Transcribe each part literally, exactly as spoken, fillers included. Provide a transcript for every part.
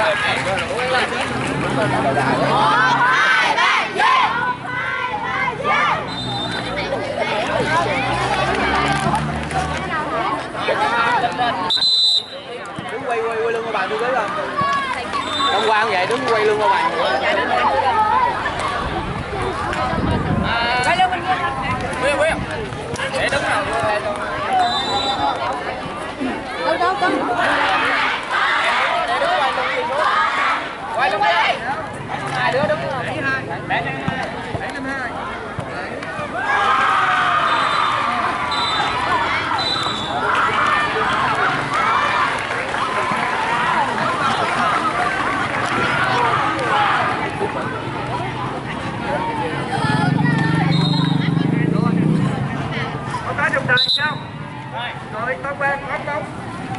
Đứng quay quay quay lưng qua bàn tôi tới rồi. Hôm qua cũng vậy, đứng quay lưng qua bàn. Quay lưng bên kia. Quay không? Để đứng nào. Đâu đâu đâu. Để đứng quay lưng đi xuống. Quay lưng đi. Hai đứa đứng. Bé năm hai. Bé năm hai.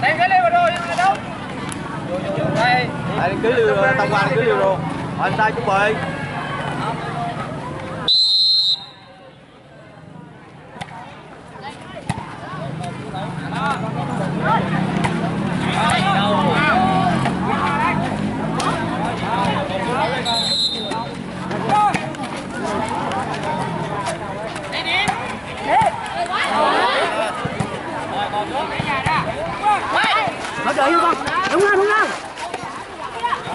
Đem cái lưới vào rồi, đi đâu? Đây. Đây cứ lưới tông qua cứ lưới luôn. Anh sai chuẩn bị. Hãy subscribe cho kênh Ghiền Mì Gõ để không bỏ lỡ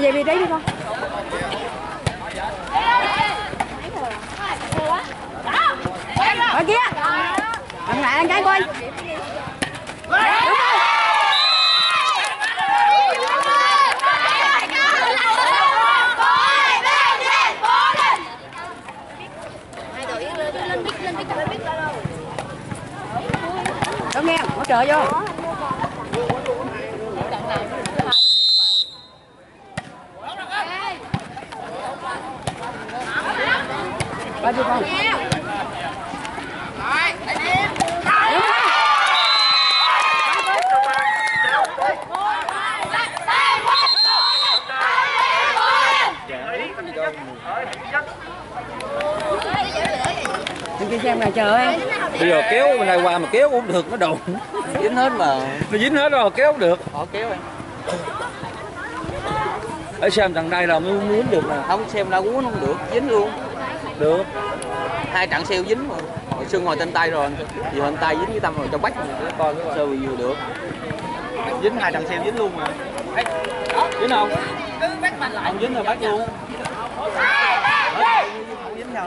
những video hấp dẫn. áo nghe, hỗ trợ vô. Ba vô con. Xem này chờ em. Bây giờ kéo bên này qua mà kéo cũng được, nó đụng. Dính hết mà. Nó dính hết rồi kéo cũng được. Họ kéo em. Ở xem thằng đây là mới muốn được nè. Không xem là uống không được, dính luôn. Được. Hai trận siêu dính mà. Hồi xương ngồi trên tay rồi. Giờ trên tay dính với tâm rồi cho bách coi sao vừa được. Dính hai trận siêu dính luôn mà. Đấy. Dính không? Cứ bách mình lại. Không dính rồi bách luôn. Không dính rồi.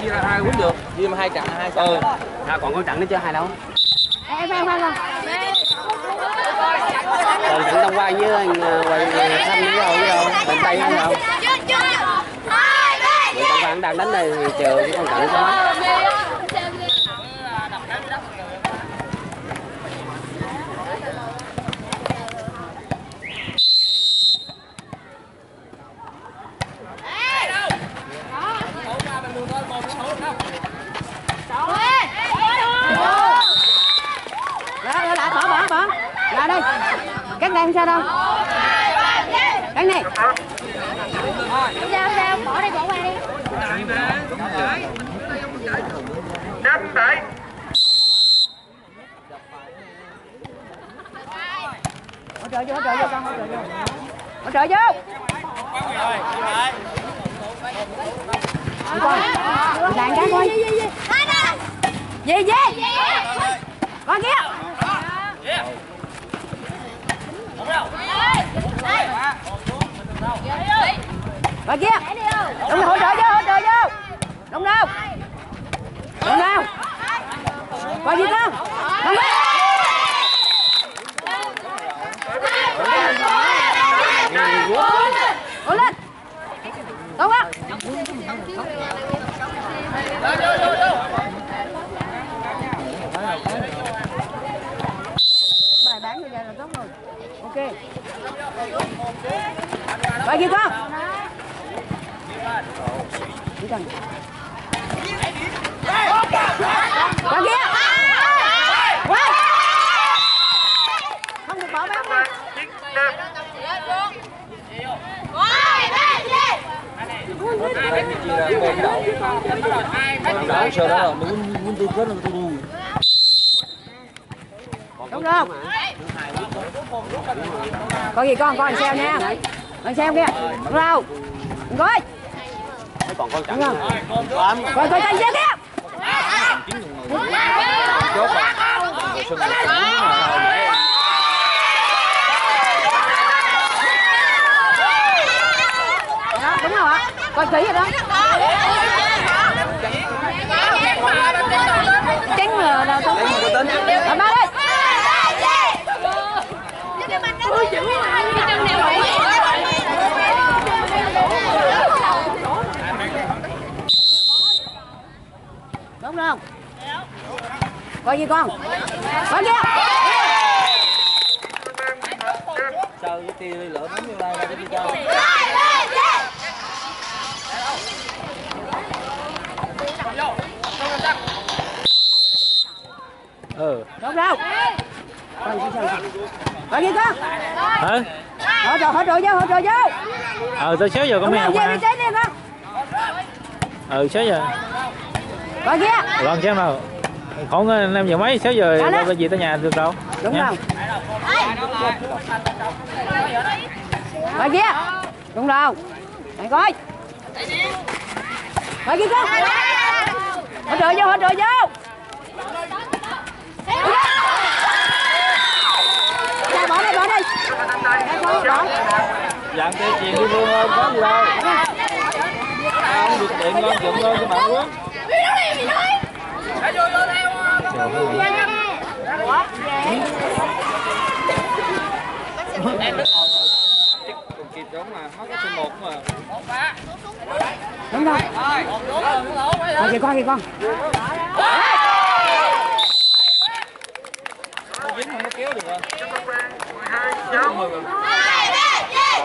Chia là hai cũng được, chia mà hai trận là hai sao? Ừ. À, còn con trận nó chơi hai đâu? Em em không không. Còn trận Đông Quang với anh Thanh với đâu với đâu? Bên Tây không đâu? Người Đông Quang đang đánh đây thì chờ cái con trận đó. Em sao đâu? Đánh này. Sao sao bỏ đây bỏ qua đi. Đánh đấy. Hỗ trợ vô, hỗ trợ vô con, hỗ trợ vô. Hỗ trợ vô. Đạn cá coi. Gì gì? Con kia. Bà kia, đúng hỗ trợ vô, hỗ trợ vô. Đúng đâu? Đúng đâu? Bà gì không? Đúng đâu? Cố lên. Đúng không? Bài bán như vậy là tốt rồi. Ok. Bà kia không? Đi con. Bà kia. Quay. Không được bỏ bám luôn. Đúng không? Có gì con, con xem nha. Con xem kia. Đúng đâu? Gói. Còn con chẳng không? Coi coi chân kia kia. Đó, đúng không ạ? Coi kỹ rồi đó. Chén ngờ nào không? Ở ba đây. Ôi dữ quá. Chân nào vậy? Đúng không? Coi gì con? Coi kia. Sao cái tia lửa bắn vô đây đi cho. Ừ. Đúng đâu? Coi gì con? Hả? Hỗ trợ hỗ trợ vô, hỗ trợ vô. Ờ tới sáu giờ có mấy hàng qua. Ừ sáu giờ. Con kia. Con xem nào. Khoảng năm giờ mấy, sáu giờ lên gì tới nhà được đâu. Đúng rồi. Con kia. Đúng đâu. Mày coi. Con kia con. Hỗ trợ vô, hỗ trợ vô. Bỏ đây, bỏ đây. Bỏ. dạng tay chuyền đi luôn hơn, có gì đâu. Không được tiện ngon dụng thôi các bạn quá. Còn kịp đúng mà, nó có sinh một mà. Đúng rồi. Rồi kìa con, kìa con. Dính không có kéo được rồi.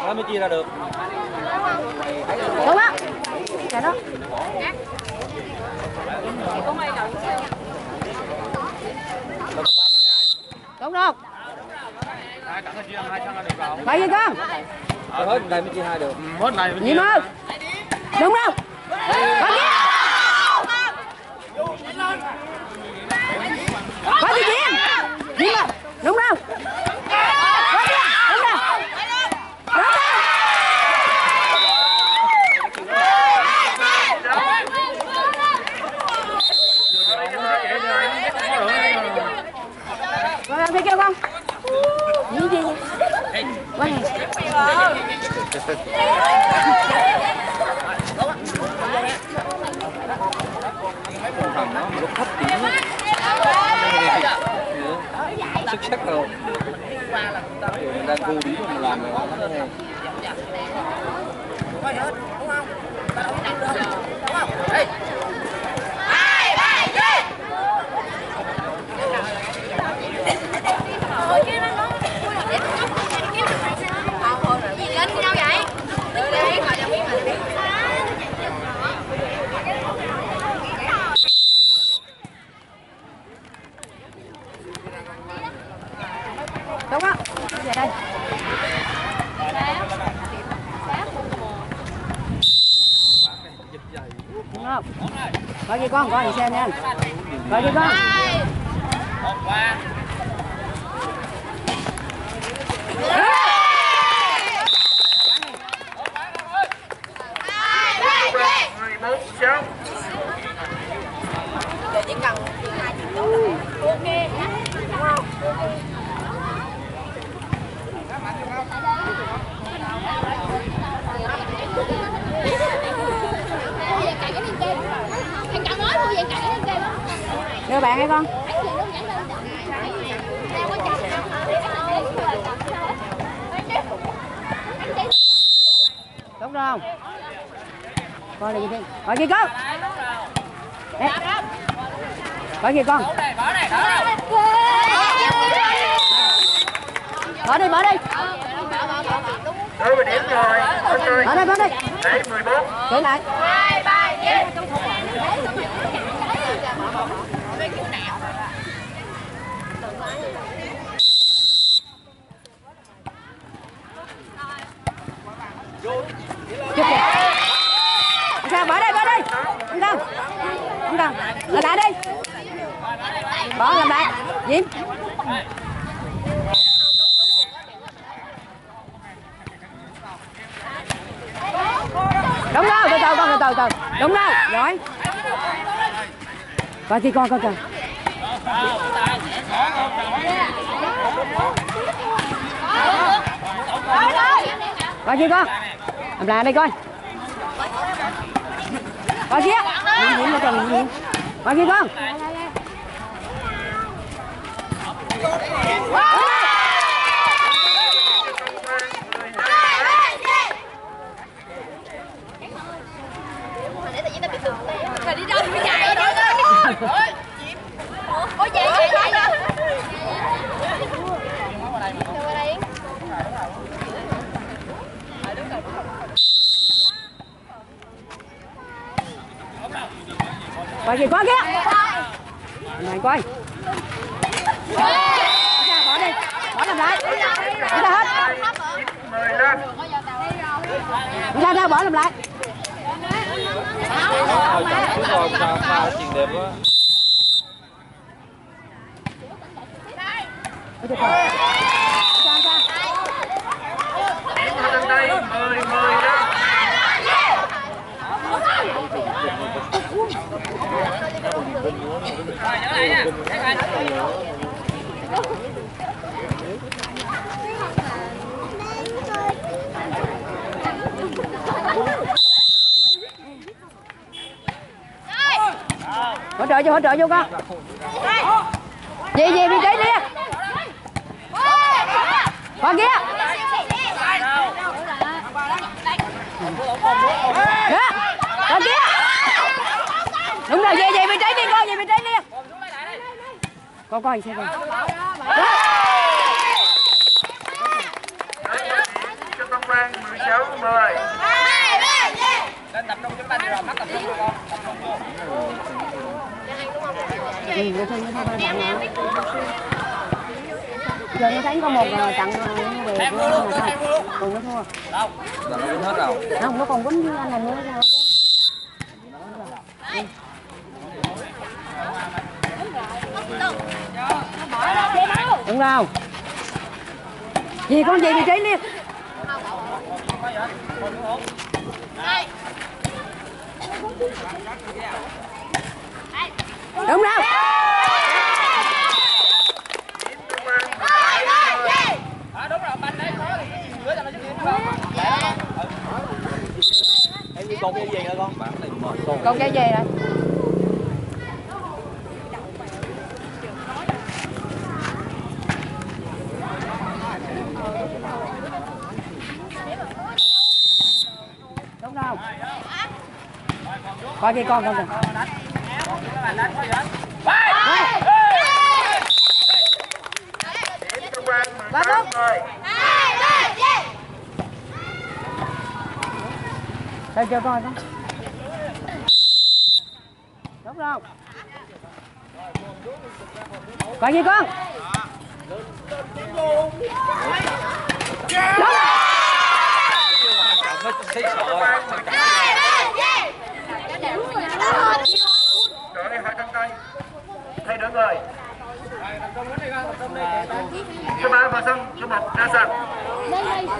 Nó mới chia ra được. Đúng á. Dạ đó. Đúng không? Vậy gì con? Hết này mới chia hai được. Hết này mới chia. Đúng không? Bắt đi. Bắt đi chiến. Đúng không? Đúng không? Thấy kêu không? Những gì? Quá hay. Lúc thấp thì xuất sắc rồi. Mình đang vô điểm mà làm rồi. Có hết, đúng không? Đúng không? Đi. Ôi kia nó nó để nó kéo được này sao? Ờ rồi, gì lên đâu vậy? Đưa đây gọi là biết mà. Đúng không? Về đây. Đúng không? Coi kìa con, coi kìa xem nha. Coi kìa con. một ba đưa bạn hay con đúng không coi này gì thế coi gì con coi gì con bỏ đi bỏ đi đưa điểm rồi bỏ đây bỏ đây để mười bốn trở lại bye bye sao bỏ đây bỏ đây anh Đông anh Đông ở lại đi bỏ làm lại Diễm đúng đâu từ từ con từ từ từ đúng đâu rồi và chị con coi kìa coi chị con làm lại đây coi qua kia qua kia con đi đâu đi chạy ôi chạy chạy chạy coi kìa coi kìa này coi bỏ đi bỏ làm lại ra hết ra ra bỏ làm lại trợ vô, hỗ trợ vô con. Gì gì vị trí đi. Con kia. Đó. Con kia. Đúng rồi, gì gì vị trí đi con, gì vị trí đi. Con coi sao con. Lên tập trung chúng ta đi rồi, bắt tập trung rồi con. Tập trung vô. Đi vô thôi, vô thôi. Giờ nó thấy có một trận về của nó thôi. Còn nó thua. Đâu? Giờ nó quýnh hết rồi. Không, nó còn quýnh với anh này nữa sao? Đúng không? Gì con gì vị trí đi. Đúng không? Đúng rồi, banh đấy khó thì giữa cho nó chút đi. Con cái gì rồi con? Con cái gì rồi? Đúng không? Coi kia con con kìa. Ba bước. Đây cho coi con. Đúng không? Coi kia con. Đúng. Hãy subscribe cho kênh Ghiền Mì Gõ để không bỏ lỡ những video hấp dẫn. Đúng không?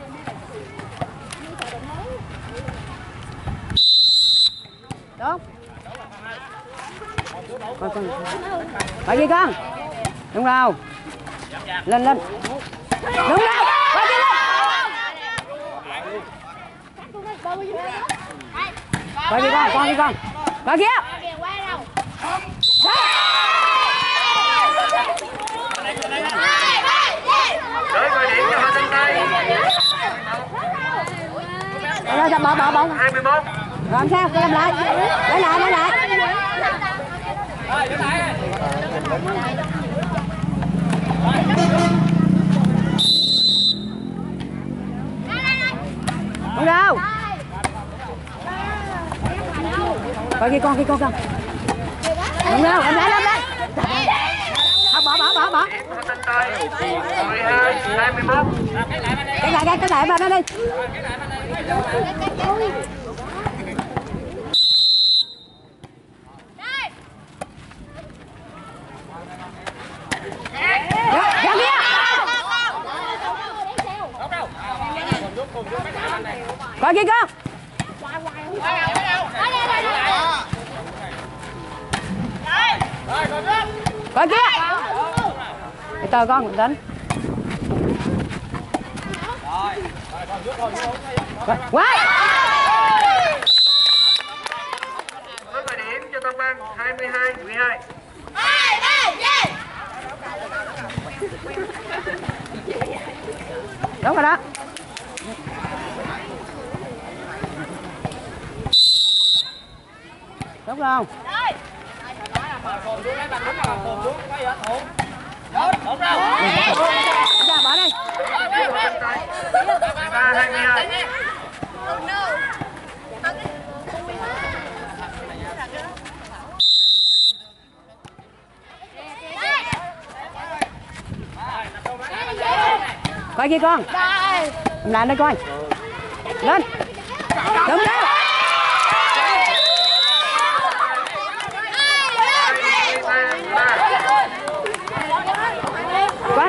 Coi kìa con. Đúng. Coi con. Coi kìa con. Đúng không? Lên lên. Đúng không? Coi kìa lên. Coi kìa con, coi kìa con. Coi kìa. Để coi điểm cho hai chân tay. Rồi rồi bỏ bỏ bỏ. hai mươi mốt. Rồi làm sao? Coi làm lại. Lấy lại, lấy lại. Rồi, đứng lại. Con đâu? Coi kia con, kia con con. Con đâu? Em lấy lên lên. Bỏ bỏ bỏ bỏ. mười hai, hai mươi mốt. Cái lại cái cái lại vào đây đi. Coi kia con. Coi kia. Để tờ con mình đánh. Quay. Rất là điểm cho Tân Bang hai mươi hai mười hai. Đúng rồi đó. Đúng không? Bỏ đi. Coi kia con. Đây. Làm lại đây coi. Lên. Đúng đó. Quá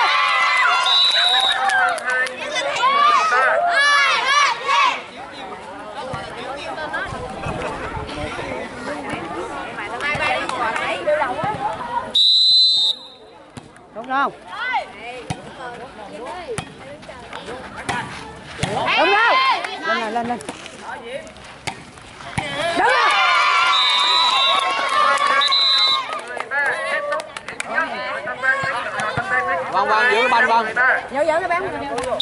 Đúng không? Đúng đâu. Lên lên lên. Đúng rồi. Vâng vâng giữ cái banh vâng. Giữ giữ cái banh.